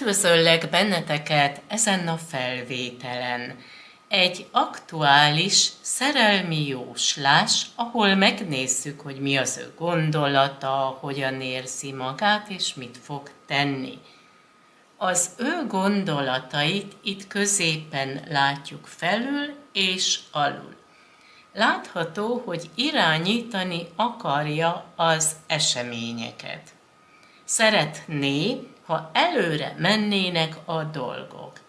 Üdvözöllek benneteket ezen a felvételen. Egy aktuális szerelmi jóslás, ahol megnézzük, hogy mi az ő gondolata, hogyan érzi magát és mit fog tenni. Az ő gondolatait itt középen látjuk felül és alul. Látható, hogy irányítani akarja az eseményeket. Szeretné, ha előre mennének a dolgok.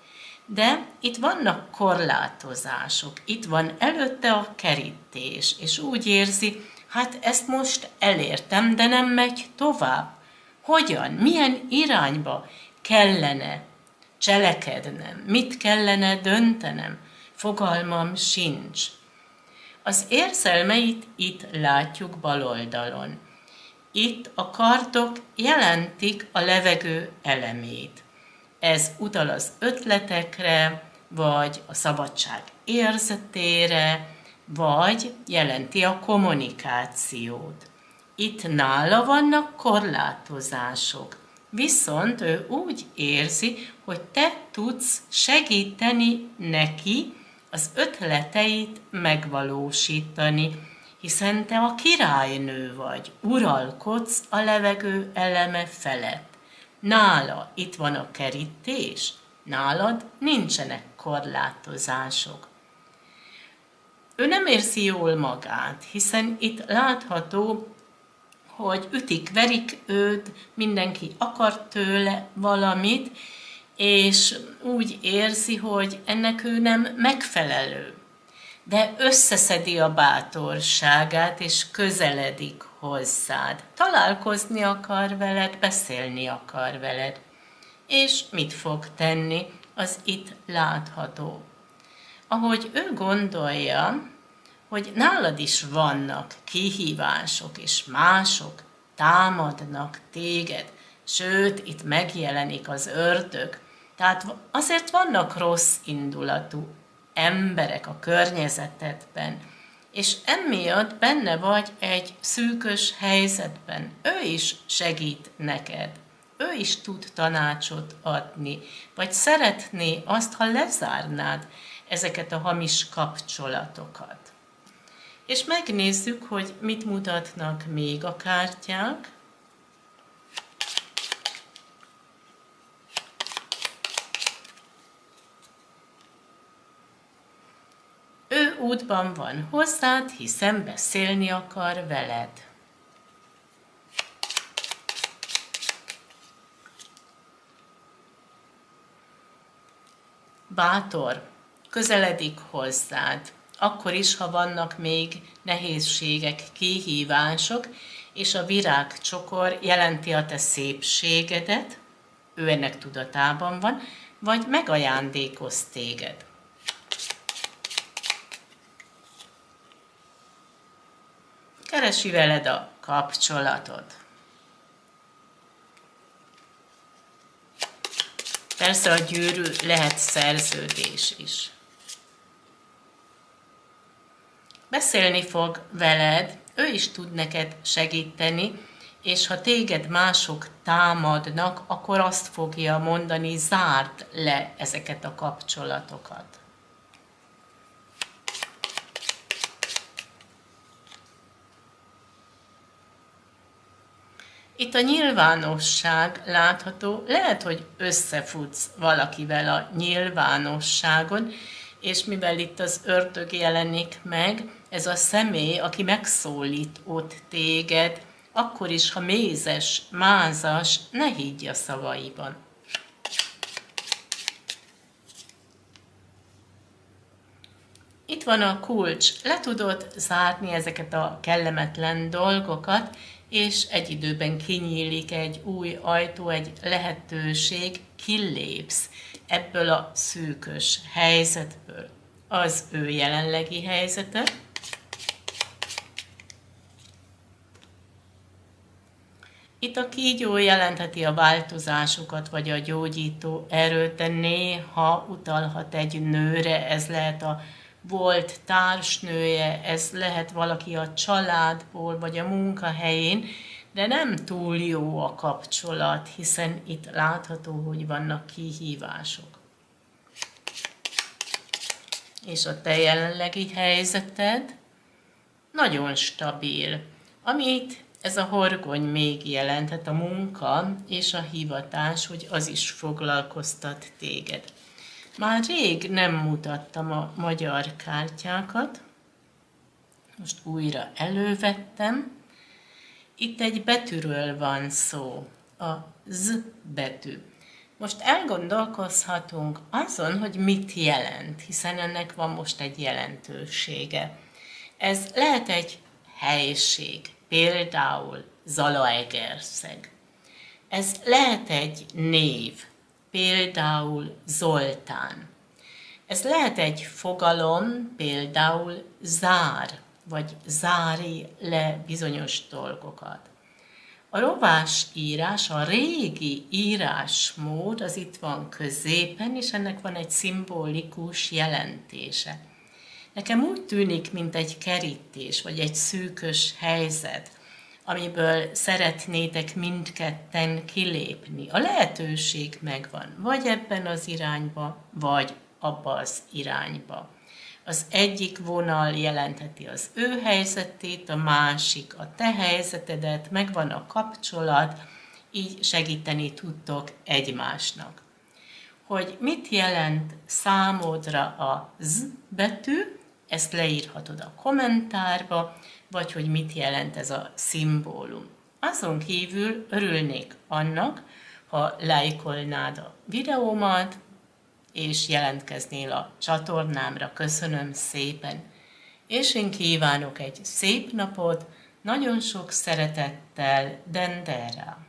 De itt vannak korlátozások, itt van előtte a kerítés, és úgy érzi, hát ezt most elértem, de nem megy tovább. Hogyan, milyen irányba kellene cselekednem, mit kellene döntenem, fogalmam sincs. Az érzelmeit itt látjuk bal oldalon. Itt a kardok jelentik a levegő elemét. Ez utal az ötletekre, vagy a szabadság érzetére, vagy jelenti a kommunikációt. Itt nála vannak korlátozások, viszont ő úgy érzi, hogy te tudsz segíteni neki az ötleteit megvalósítani, hiszen te a királynő vagy, uralkodsz a levegő eleme felett. Nála itt van a kerítés, nálad nincsenek korlátozások. Ő nem érzi jól magát, hiszen itt látható, hogy ütik-verik őt, mindenki akar tőle valamit, és úgy érzi, hogy ennek ő nem megfelelő. De összeszedi a bátorságát, és közeledik hozzád. Találkozni akar veled, beszélni akar veled. És mit fog tenni, az itt látható. Ahogy ő gondolja, hogy nálad is vannak kihívások, és mások támadnak téged, sőt, itt megjelenik az ördög. Tehát azért vannak rossz indulatú emberek a környezetedben, és emiatt benne vagy egy szűkös helyzetben. Ő is segít neked, ő is tud tanácsot adni, vagy szeretné azt, ha lezárnád ezeket a hamis kapcsolatokat. És megnézzük, hogy mit mutatnak még a kártyák. Útban van hozzád, hiszen beszélni akar veled. Bátor, közeledik hozzád, akkor is, ha vannak még nehézségek, kihívások, és a virágcsokor jelenti a te szépségedet, ő ennek tudatában van, vagy megajándékoz téged. Keresi veled a kapcsolatot. Persze a gyűrű lehet szerződés is. Beszélni fog veled, ő is tud neked segíteni, és ha téged mások támadnak, akkor azt fogja mondani, zárd le ezeket a kapcsolatokat. Itt a nyilvánosság látható, lehet, hogy összefutsz valakivel a nyilvánosságon, és mivel itt az ördög jelenik meg, ez a személy, aki megszólít ott téged, akkor is, ha mézes, mázas, ne higgy a szavaiban. Itt van a kulcs, le tudod zárni ezeket a kellemetlen dolgokat, és egy időben kinyílik egy új ajtó, egy lehetőség, kilépsz ebből a szűkös helyzetből. Az ő jelenlegi helyzete. Itt a kígyó jelentheti a változásokat, vagy a gyógyító erőt, de néha utalhat egy nőre, ez lehet a volt társnője, ez lehet valaki a családból, vagy a munkahelyén, de nem túl jó a kapcsolat, hiszen itt látható, hogy vannak kihívások. És a te jelenlegi helyzeted nagyon stabil, amit ez a horgony még jelenthet, a munka és a hivatás, hogy az is foglalkoztat téged. Már rég nem mutattam a magyar kártyákat, most újra elővettem. Itt egy betűről van szó, a Z betű. Most elgondolkozhatunk azon, hogy mit jelent, hiszen ennek van most egy jelentősége. Ez lehet egy helyiség, például Zalaegerszeg. Ez lehet egy név, például Zoltán. Ez lehet egy fogalom, például zár, vagy zári le bizonyos dolgokat. A rovás írás, a régi írásmód, az itt van középen, és ennek van egy szimbolikus jelentése. Nekem úgy tűnik, mint egy kerítés, vagy egy szűkös helyzet, amiből szeretnétek mindketten kilépni. A lehetőség megvan, vagy ebben az irányba, vagy abba az irányba. Az egyik vonal jelentheti az ő helyzetét, a másik a te helyzetedet, megvan a kapcsolat, így segíteni tudtok egymásnak. Hogy mit jelent számodra a Z betű, ezt leírhatod a kommentárba, vagy hogy mit jelent ez a szimbólum. Azon kívül örülnék annak, ha lájkolnád a videómat, és jelentkeznél a csatornámra. Köszönöm szépen! És én kívánok egy szép napot, nagyon sok szeretettel, Dendera!